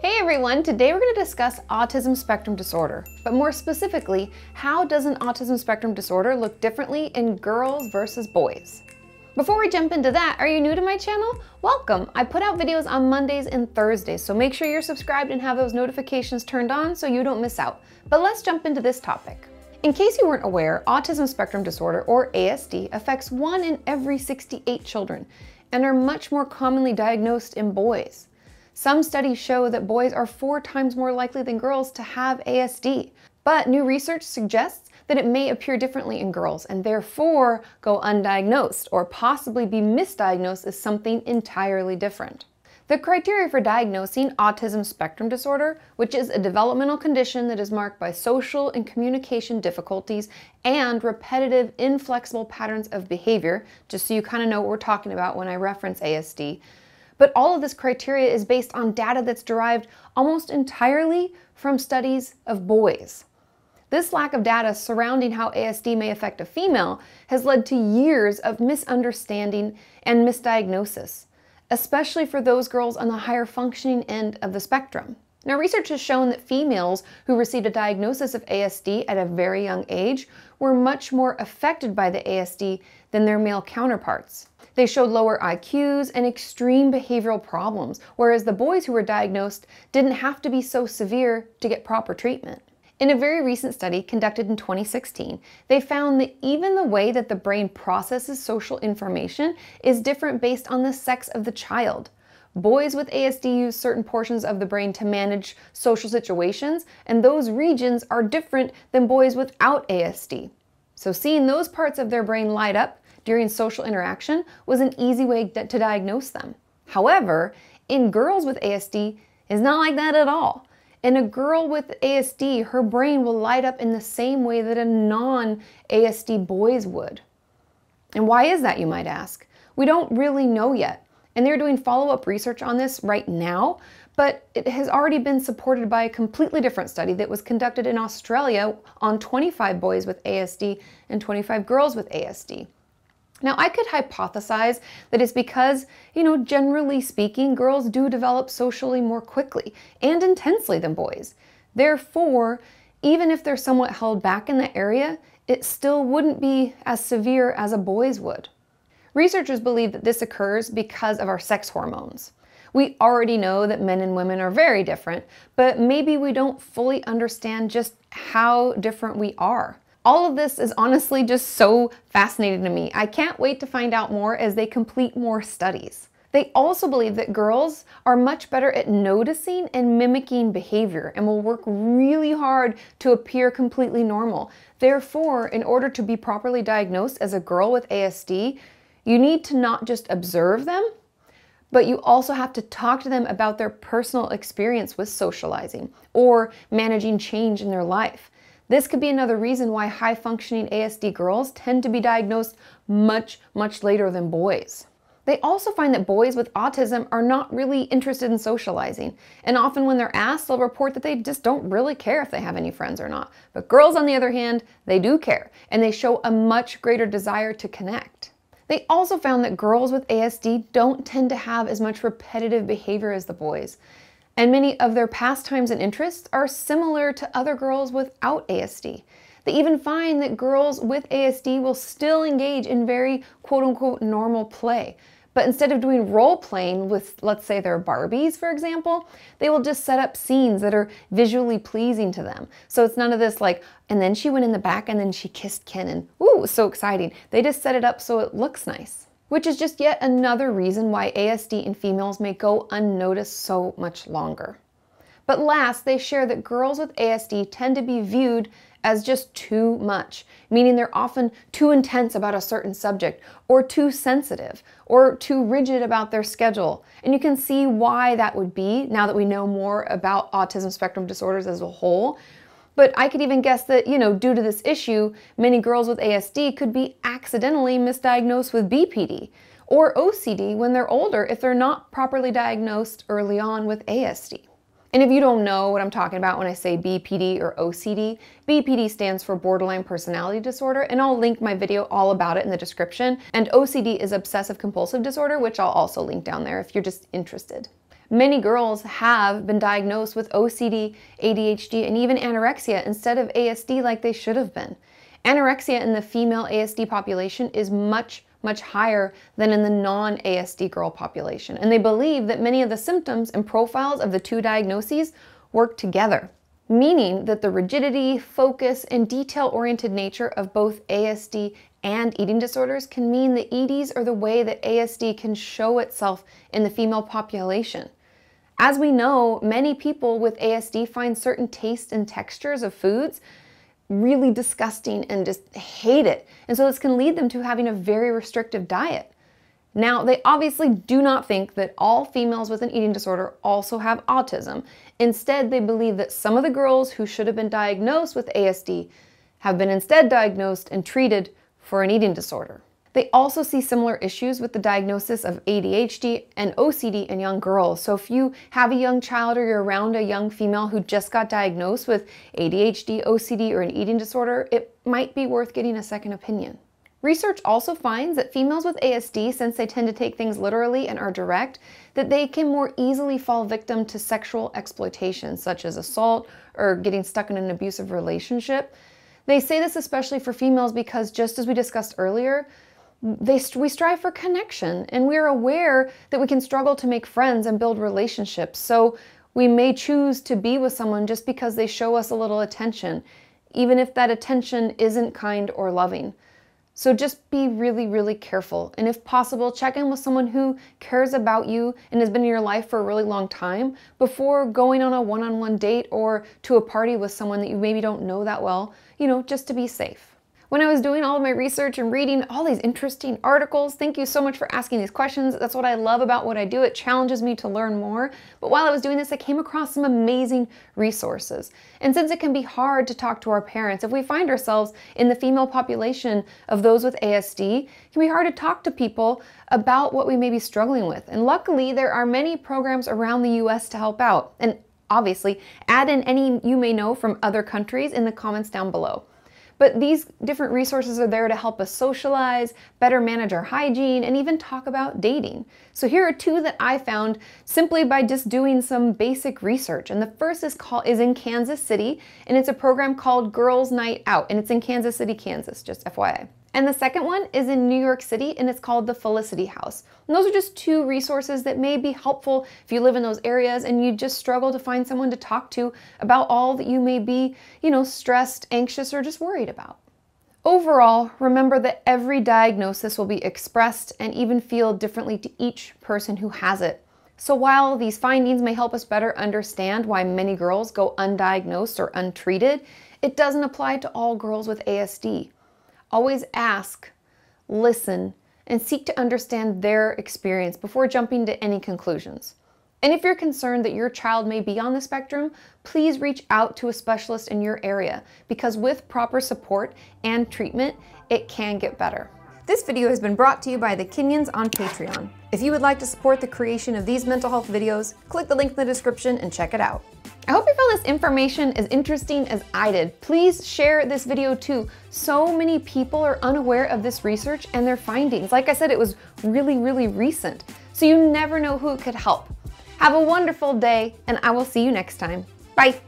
Hey everyone, today we're going to discuss autism spectrum disorder, but more specifically, how does an autism spectrum disorder look differently in girls versus boys? Before we jump into that, are you new to my channel? Welcome! I put out videos on Mondays and Thursdays, so make sure you're subscribed and have those notifications turned on so you don't miss out. But let's jump into this topic. In case you weren't aware, autism spectrum disorder, or ASD, affects 1 in every 68 children and are much more commonly diagnosed in boys. Some studies show that boys are 4 times more likely than girls to have ASD, but new research suggests that it may appear differently in girls and therefore go undiagnosed or possibly be misdiagnosed as something entirely different. The criteria for diagnosing autism spectrum disorder, which is a developmental condition that is marked by social and communication difficulties and repetitive, inflexible patterns of behavior, just so you kind of know what we're talking about when I reference ASD, but all of this criteria is based on data that's derived almost entirely from studies of boys. This lack of data surrounding how ASD may affect a female has led to years of misunderstanding and misdiagnosis, especially for those girls on the higher functioning end of the spectrum. Now, research has shown that females who received a diagnosis of ASD at a very young age were much more affected by the ASD than their male counterparts. They showed lower IQs and extreme behavioral problems, whereas the boys who were diagnosed didn't have to be so severe to get proper treatment. In a very recent study conducted in 2016, they found that even the way that the brain processes social information is different based on the sex of the child. Boys with ASD use certain portions of the brain to manage social situations, and those regions are different than boys without ASD. So seeing those parts of their brain light up during social interaction was an easy way to diagnose them. However, in girls with ASD, it's not like that at all. In a girl with ASD, her brain will light up in the same way that a non-ASD boy's would. And why is that, you might ask? We don't really know yet, and they're doing follow-up research on this right now, but it has already been supported by a completely different study that was conducted in Australia on 25 boys with ASD and 25 girls with ASD. Now, I could hypothesize that it's because, generally speaking, girls do develop socially more quickly and intensely than boys. Therefore, even if they're somewhat held back in that area, it still wouldn't be as severe as a boy's would. Researchers believe that this occurs because of our sex hormones. We already know that men and women are very different, but maybe we don't fully understand just how different we are. All of this is honestly just so fascinating to me. I can't wait to find out more as they complete more studies. They also believe that girls are much better at noticing and mimicking behavior and will work really hard to appear completely normal. Therefore, in order to be properly diagnosed as a girl with ASD, you need to not just observe them, but you also have to talk to them about their personal experience with socializing or managing change in their life. This could be another reason why high-functioning ASD girls tend to be diagnosed much, much later than boys. They also find that boys with autism are not really interested in socializing, and often when they're asked, they'll report that they just don't really care if they have any friends or not. But girls, on the other hand, they do care, and they show a much greater desire to connect. They also found that girls with ASD don't tend to have as much repetitive behavior as the boys, and many of their pastimes and interests are similar to other girls without ASD. They even find that girls with ASD will still engage in very quote-unquote normal play, but instead of doing role-playing with, let's say, their Barbies, for example, they will just set up scenes that are visually pleasing to them. So it's none of this like, and then she went in the back and then she kissed Ken and ooh, it was so exciting. They just set it up so it looks nice, which is just yet another reason why ASD in females may go unnoticed so much longer. But last, they share that girls with ASD tend to be viewed as just too much, meaning they're often too intense about a certain subject, or too sensitive, or too rigid about their schedule. And you can see why that would be now that we know more about autism spectrum disorders as a whole. But I could even guess that, due to this issue, many girls with ASD could be accidentally misdiagnosed with BPD or OCD when they're older if they're not properly diagnosed early on with ASD. And if you don't know what I'm talking about when I say BPD or OCD, BPD stands for Borderline Personality Disorder, and I'll link my video all about it in the description. And OCD is Obsessive Compulsive Disorder, which I'll also link down there if you're just interested. Many girls have been diagnosed with OCD, ADHD, and even anorexia instead of ASD like they should have been. Anorexia in the female ASD population is much higher than in the non-ASD girl population, and they believe that many of the symptoms and profiles of the two diagnoses work together, meaning that the rigidity, focus, and detail-oriented nature of both ASD and eating disorders can mean that EDs are the way that ASD can show itself in the female population. As we know, many people with ASD find certain tastes and textures of foods really disgusting and just hate it. And so this can lead them to having a very restrictive diet. Now, they obviously do not think that all females with an eating disorder also have autism. Instead, they believe that some of the girls who should have been diagnosed with ASD have been instead diagnosed and treated for an eating disorder. They also see similar issues with the diagnosis of ADHD and OCD in young girls. So if you have a young child or you're around a young female who just got diagnosed with ADHD, OCD, or an eating disorder, it might be worth getting a second opinion. Research also finds that females with ASD, since they tend to take things literally and are direct, that they can more easily fall victim to sexual exploitation, such as assault or getting stuck in an abusive relationship. They say this especially for females because, just as we discussed earlier, we strive for connection, and we are aware that we can struggle to make friends and build relationships. So we may choose to be with someone just because they show us a little attention, even if that attention isn't kind or loving. So just be really careful. And if possible, check in with someone who cares about you and has been in your life for a really long time before going on a one-on-one date or to a party with someone that you maybe don't know that well, you know, just to be safe. When I was doing all of my research and reading all these interesting articles, thank you so much for asking these questions. That's what I love about what I do. It challenges me to learn more. But while I was doing this, I came across some amazing resources. And since it can be hard to talk to our parents, if we find ourselves in the female population of those with ASD, it can be hard to talk to people about what we may be struggling with. And luckily, there are many programs around the US to help out. And obviously, add in any you may know from other countries in the comments down below. But these different resources are there to help us socialize, better manage our hygiene, and even talk about dating. So here are two that I found simply by just doing some basic research. And the first is in Kansas City, and it's a program called Girls Night Out, and it's in Kansas City, Kansas, just FYI. And the second one is in New York City, and it's called the Felicity House. And those are just two resources that may be helpful if you live in those areas and you just struggle to find someone to talk to about all that you may be, you know, stressed, anxious, or just worried about. Overall, remember that every diagnosis will be expressed and even feel differently to each person who has it. So while these findings may help us better understand why many girls go undiagnosed or untreated, it doesn't apply to all girls with ASD. Always ask, listen, and seek to understand their experience before jumping to any conclusions. And if you're concerned that your child may be on the spectrum, please reach out to a specialist in your area, because with proper support and treatment, it can get better. This video has been brought to you by the Kinions on Patreon. If you would like to support the creation of these mental health videos, click the link in the description and check it out. I hope you found this information as interesting as I did. Please share this video too. So many people are unaware of this research and their findings. Like I said, it was really recent. So you never know who it could help. Have a wonderful day, and I will see you next time. Bye.